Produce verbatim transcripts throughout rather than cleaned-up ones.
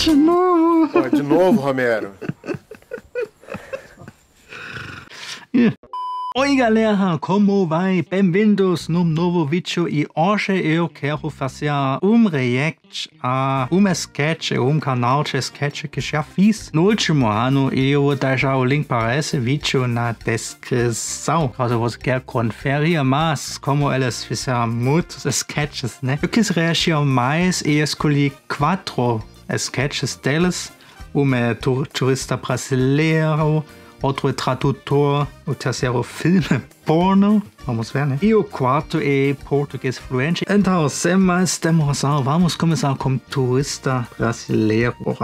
De novo. Ó, de novo, Romero. Oi galera, como vai? Bem-vindos num novo vídeo e hoje eu quero fazer um react a um sketch, um canal de sketch que já fiz no último ano e eu vou deixar o link para esse vídeo na descrição, caso você quer conferir, mas como eles fizeram muitos sketches, né? Eu quis reagir mais e escolhi quatro sketches deles, um é turista brasileiro, outro é tradutor, o terceiro filme porno, vamos ver, né? E o quarto é português fluente. Então, sem mais demoração, vamos começar com turista brasileiro. Não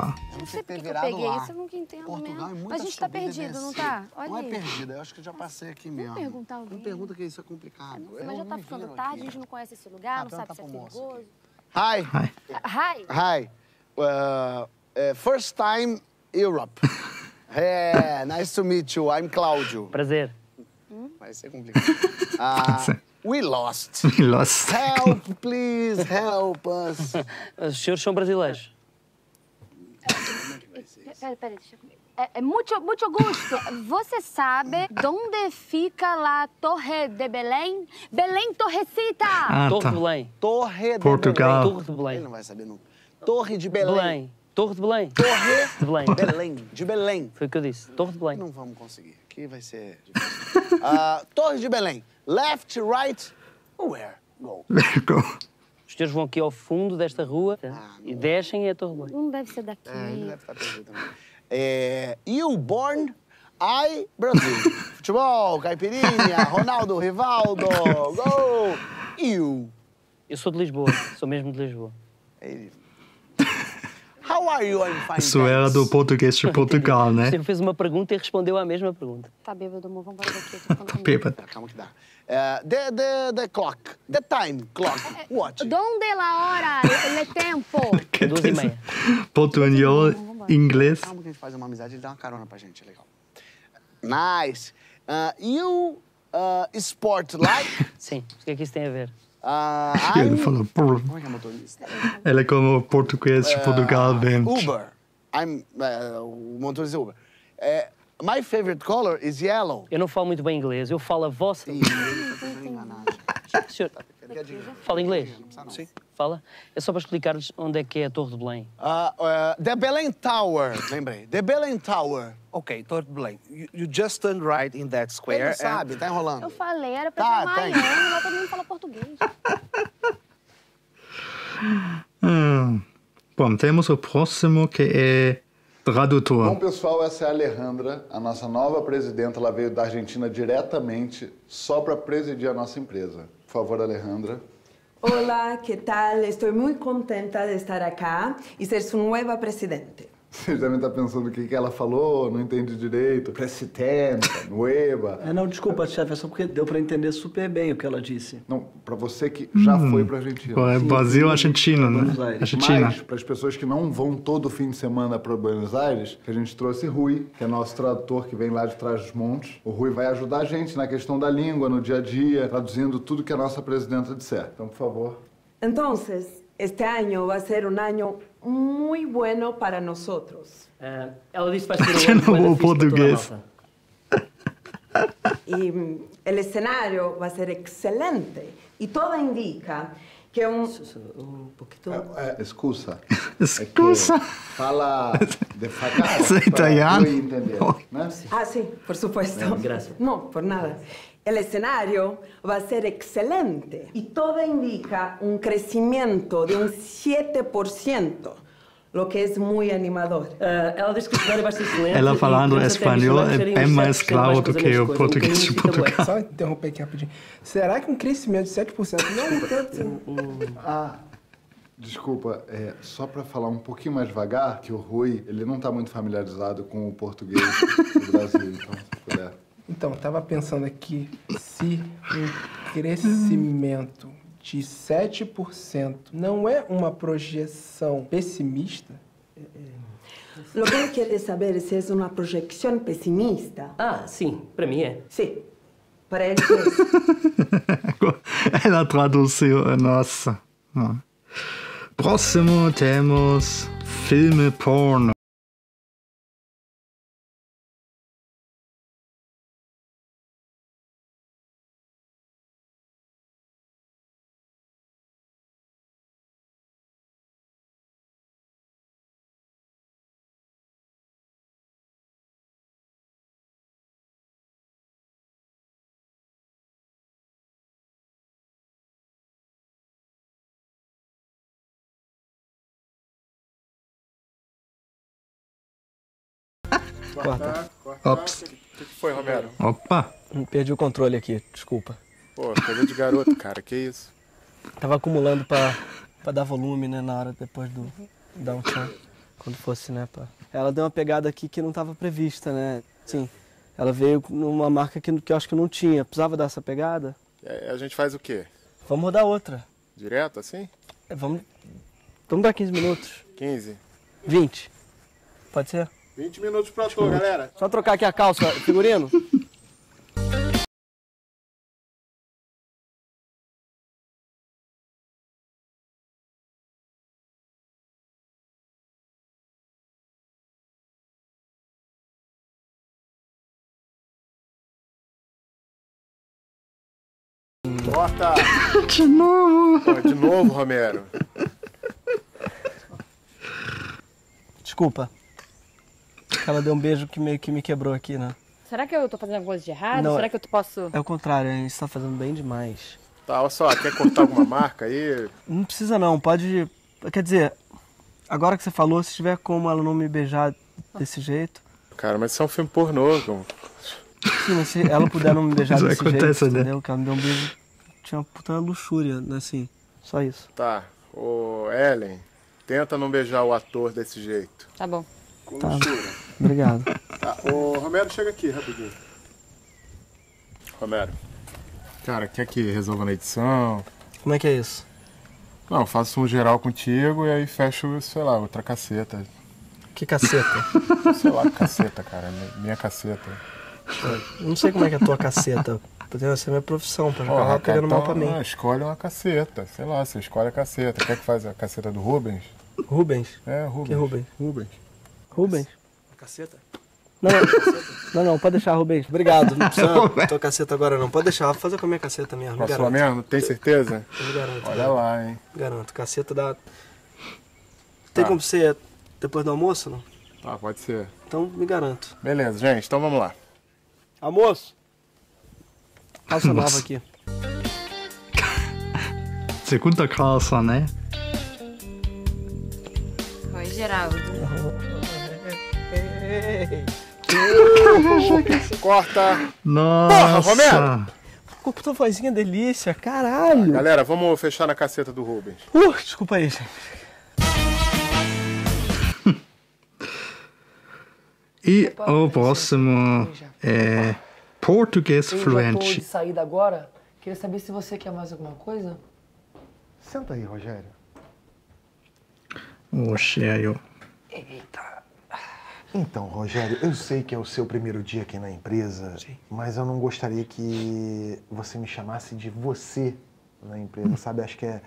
sei porque eu peguei isso, eu nunca entendo Portugal mesmo. É. Mas a gente tá perdido, não tá? Olha não aí. Não é perdido, eu acho que eu já passei aqui mesmo. Vamos perguntar alguém. Não pergunta que isso é complicado. Sei, mas já tá ficando tarde, aqui. A gente não conhece esse lugar, ah, não sabe se é perigoso. Hi. Hi. Hi. Hi. Uh, uh, first time Europe. É, hey, nice to meet you. I'm Claudio. Prazer. Vai ser complicado. Uh, we lost. We lost. Help, please, help us. Os senhores são brasileiros. Peraí, peraí, deixa eu... É, é muito, muito gosto. Você sabe onde fica lá a Torre de Belém? Belém Torrecita. Ah, tá. Torre de Belém. Torre de Portugal. Belém. Torre de Belém. Ele não vai saber nunca. Torre de Belém. Belém. Torre de Belém. Torre de Belém. Belém. De Belém. Foi o que eu disse. Torre de Belém. Não vamos conseguir. Aqui vai ser difícil. Uh, Torre de Belém. Left, right, where? Go. Go. Os senhores vão aqui ao fundo desta rua ah, e descem e é a Torre de Belém. Não deve ser daqui. É, não deve estar perdido também. É, you born, I Brasil. Futebol, caipirinha, Ronaldo, Rivaldo, go. You. Eu sou de Lisboa. Sou mesmo de Lisboa. Ele... How are you? I'm fine. Isso era do português de Portugal, né? Você fez uma pergunta e respondeu à mesma pergunta. Tá bêbado, amor. Vamos embora daqui. Tá bêbado. Calma que dá. Uh, the, the, the clock. The time clock. What? Donde la hora? Le tempo. Duas e meia. Português, inglês. Calma que a gente faz uma amizade e dá uma carona pra gente. É legal. Nice. Uh, you uh, sport like? Sim. O que é que isso tem a ver? Uh, ele falou, por... Como é que é motorista? Ele é como português de Portugal, bem. Uh, Uber. I'm, uh, o motorista Uber. Uh, my favorite color is yellow. Eu não falo muito bem inglês, eu falo a vossa... Ih, senhor, fala inglês? Sim. Fala? É só para explicar-lhes onde é que é a Torre de Belém. Uh, uh, the Belém Tower. Lembrei. The Belém Tower. Ok, Torre de Belém. You, you just turned right in that square. Ele sabe, tá enrolando. Eu falei, era pra tá, chamar tá. Ellen, lá todo mundo fala português. hum. Bom, temos o próximo que é tradutor. Bom, pessoal, essa é a Alejandra, a nossa nova presidenta. Ela veio da Argentina diretamente só para presidir a nossa empresa. Por favor, Alejandra. Olá, que tal? Estou muito contenta de estar aqui e ser sua nova presidente. Vocês devem estar pensando o que ela falou, não entendi direito. Presidenta, nueva. É, não, desculpa, chefe, é só porque deu para entender super bem o que ela disse. Não, para você que já hum. foi para a Argentina. É Brasil, Argentina, né? Buenos Aires. Argentina. Mas, para as pessoas que não vão todo fim de semana para Buenos Aires, a gente trouxe Rui, que é nosso tradutor que vem lá de Trás-os-Montes. O Rui vai ajudar a gente na questão da língua, no dia a dia, traduzindo tudo que a nossa presidenta disser. Então, por favor. Então, este ano vai ser um ano... muito bueno para nosotros. Uh, ela disse que vai ser um ano português. E o cenário vai ser excelente. E toda indica que um... Um pouquinho... É, é, excusa. Excusa. É fala devagar para eu entender. Né? Ah, sim, por supuesto. É, graças. Não, por nada. O cenário vai ser excelente e tudo indica um crescimento de uns sete por cento, o que é muito animador. Uh, ela diz que o cenário vai ser excelente. Ela falando espanhol é mais claro do que o português de Portugal. Só interromper aqui rapidinho. Será que um crescimento de sete por cento não é tanto? Ah. Desculpa, é, só para falar um pouquinho mais devagar, que o Rui, ele não está muito familiarizado com o português do Brasil, então se puder. Então, eu estava pensando aqui, se um crescimento de sete por cento não é uma projeção pessimista... O que eu quero saber é se é uma projeção pessimista. Ah, sim, para mim é. Sim, para ele é. Ela traduziu, nossa. Próximo temos Filme porno. Corta. Corta. Ops. O que foi, Romero? Opa! Perdi o controle aqui, desculpa. Pô, coisa de garoto, cara, que isso? Tava acumulando pra, pra dar volume, né, na hora depois do downtown. Quando fosse, né, pá. Ela deu uma pegada aqui que não tava prevista, né? Sim. Ela veio numa marca que, que eu acho que não tinha. Precisava dar essa pegada? A gente faz o quê? Vamos rodar outra. Direto, assim? É, vamos... Vamos dar quinze minutos. quinze? vinte. Pode ser? vinte minutos pra tu, galera. Só trocar aqui a calça, figurino. Corta! De novo! Pô, de novo, Romero. Desculpa. Ela deu um beijo que meio que me quebrou aqui, né? Será que eu tô fazendo alguma coisa de errado? Não, será que eu posso... É o contrário, a gente tá fazendo bem demais. Tá, olha só, quer cortar alguma marca aí? Não precisa não, pode... Quer dizer, agora que você falou, se tiver como ela não me beijar desse jeito... Cara, mas isso é um filme pornô, como... Sim, mas se ela puder não me beijar desse acontece, jeito, né? Entendeu? Que ela me deu um beijo... Tinha uma puta luxúria, né, assim? Só isso. Tá, ô Ellen, tenta não beijar o ator desse jeito. Tá bom. Com tá. Luxúria. Obrigado. Tá, ô Romero, chega aqui rapidinho. Romero. Cara, quer que resolva na edição? Como é que é isso? Não, eu faço um geral contigo e aí fecho, sei lá, outra caceta. Que caceta? Sei lá, caceta, cara. Minha caceta. Eu não sei como é que é a tua caceta. Poderia ser minha profissão, pra jogar lá pegando mal pra mim. Não, escolhe uma caceta. Sei lá, você escolhe a caceta. Quer que faz a caceta do Rubens? Rubens? É, Rubens. Que Rubens? Rubens. Rubens? Caceta? Não, não, não, pode deixar, Rubens. Obrigado. Não precisa tua caceta agora não. Pode deixar, vou fazer com a minha caceta mesmo. Com a sua mesmo? Tem certeza? Eu garanto. Olha garanto. Lá, hein? Garanto. Caceta da... Tem tá. Como ser depois do almoço, não? Tá, pode ser. Então, me garanto. Beleza, gente. Então, vamos lá. Almoço! Calça nova aqui. Segunda calça, né? Oi, Geraldo. Corta! Nossa! Porra, Romero! Ficou puta vozinha delícia, caralho! Ah, galera, vamos fechar na caceta do Rubens. Uh, desculpa aí, gente. E o próximo é Português Fluente. Eu de saída agora, queria saber se você quer mais alguma coisa. Senta aí, Rogério. Rogério. Eita. Então, Rogério, eu sei que é o seu primeiro dia aqui na empresa, sim, mas eu não gostaria que você me chamasse de você na empresa, sabe? Acho que é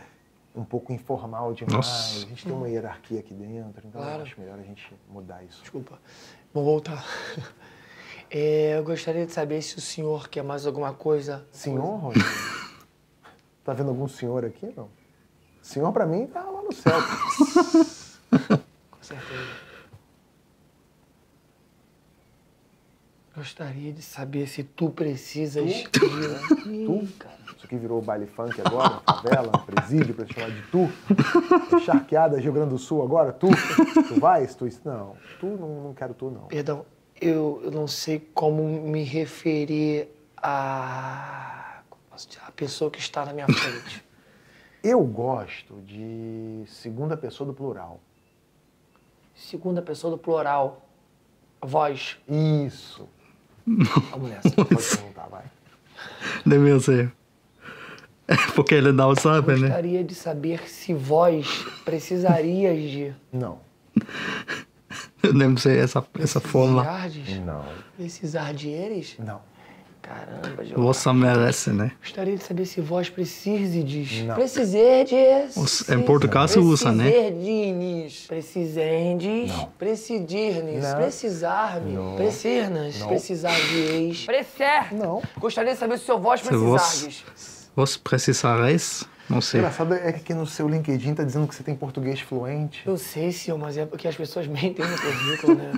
um pouco informal demais. Nossa. A gente tem uma hierarquia aqui dentro, então claro. Eu acho melhor a gente mudar isso. Desculpa. Vou voltar. É, eu gostaria de saber se o senhor quer mais alguma coisa. Senhor, Rogério? Tá vendo algum senhor aqui, não? Senhor, pra mim, tá lá no céu. Com certeza. Gostaria de saber se tu precisas... Tu? De... Tu? Isso aqui virou baile funk agora, favela, presídio, pra te chamar de tu. Charqueada, Rio Grande do Sul agora, tu. Tu vai, tu... Não, tu não, não quero tu, não. Perdão, eu, eu não sei como me referir a... Como posso dizer? A pessoa que está na minha frente. Eu gosto de segunda pessoa do plural. Segunda pessoa do plural. Voz. Isso. Vamos nessa, pode perguntar, vai. Devia ser. É porque ele não sabe, né? Eu gostaria de saber se vós precisarias de... Não. Eu lembro se essa, essa forma... Precisar de... Não. Precisar de eles? Não. Caramba, João. Você merece, né? Gostaria de saber se vós precise diz. Preciserdes. Em português se usa, né? Preciserdes. Precisendes. Precidirnes. Precisar-me. Precernas. Precisar-de-eis. Precer. Não. Gostaria de saber se o vós precisardes. Vós precisareis. Não sei. O engraçado é que no seu LinkedIn tá dizendo que você tem português fluente. Eu sei, senhor, mas é porque as pessoas mentem no currículo, né?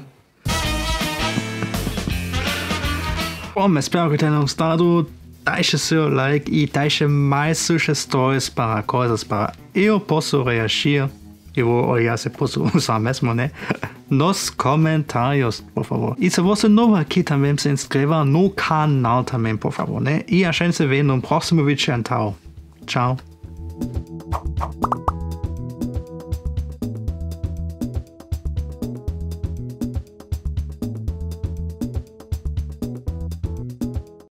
Bom, espero que tenham gostado. Deixe seu like e deixe mais sugestões para coisas para eu posso reagir. Eu vou olhar se posso usar mesmo, né? Nos comentários, por favor. E se você é novo aqui também, se inscreva no canal também, por favor, né? E a gente se vê no próximo vídeo. Então, tchau.